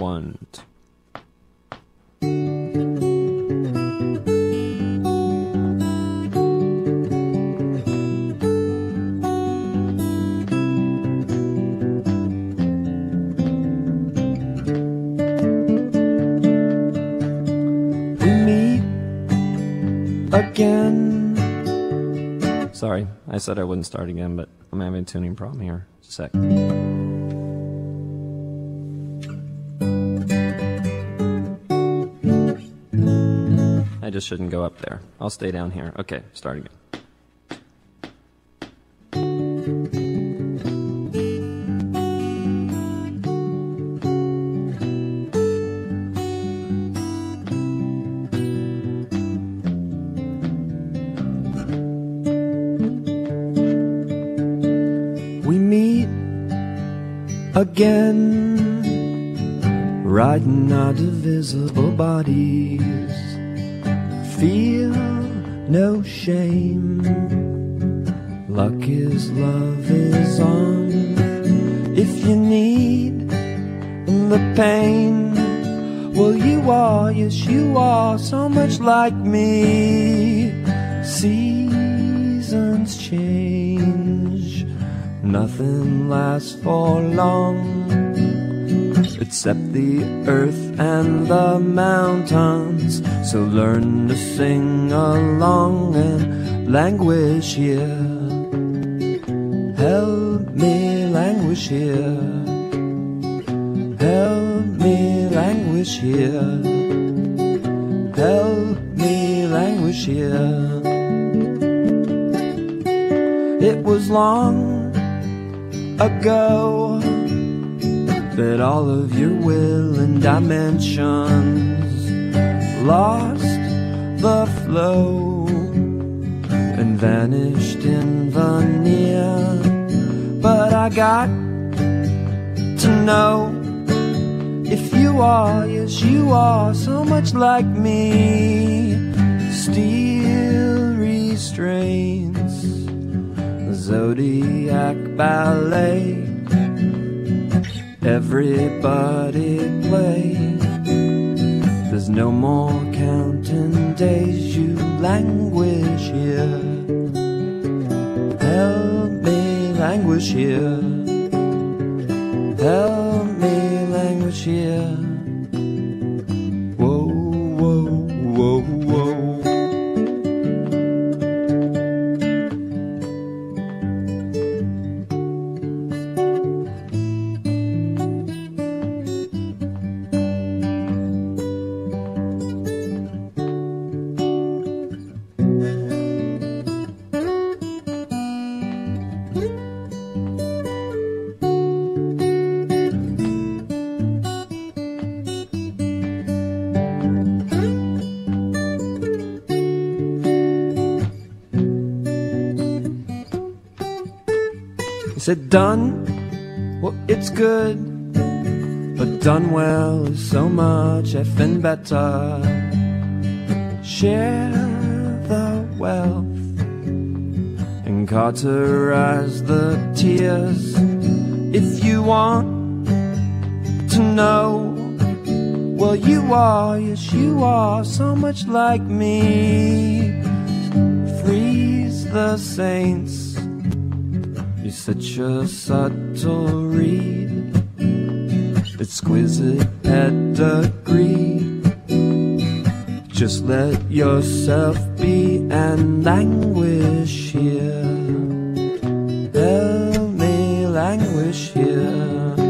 want. Again. Sorry, I said I wouldn't start again, but I'm having a tuning problem here. Just a sec. I just shouldn't go up there. I'll stay down here. Okay, start again. Again, riding our divisible bodies, feel no shame. Luck is love is on. If you need the pain, well, you are, yes, you are so much like me. Seasons change. Nothing lasts for long, except the earth and the mountains. So learn to sing along and languish here. Help me languish here. Help me languish here. Help me languish here. It was long ago that all of your will and dimensions lost the flow and vanished in the near. But I got to know if you are, yes, you are so much like me. Steel restraints, Zodiac ballet, everybody play. There's no more counting days, you languish here. Help me languish here. Help me languish here. Whoa, whoa, whoa, whoa. Is it done? Well, it's good, but done well is so much effing better. Share the wealth and cauterize the tears. If you want to know, well, you are, yes, you are so much like me. Freeze the saints, you're such a subtle reed, exquisite pedigree. Just let yourself be and languish here. Help me languish here.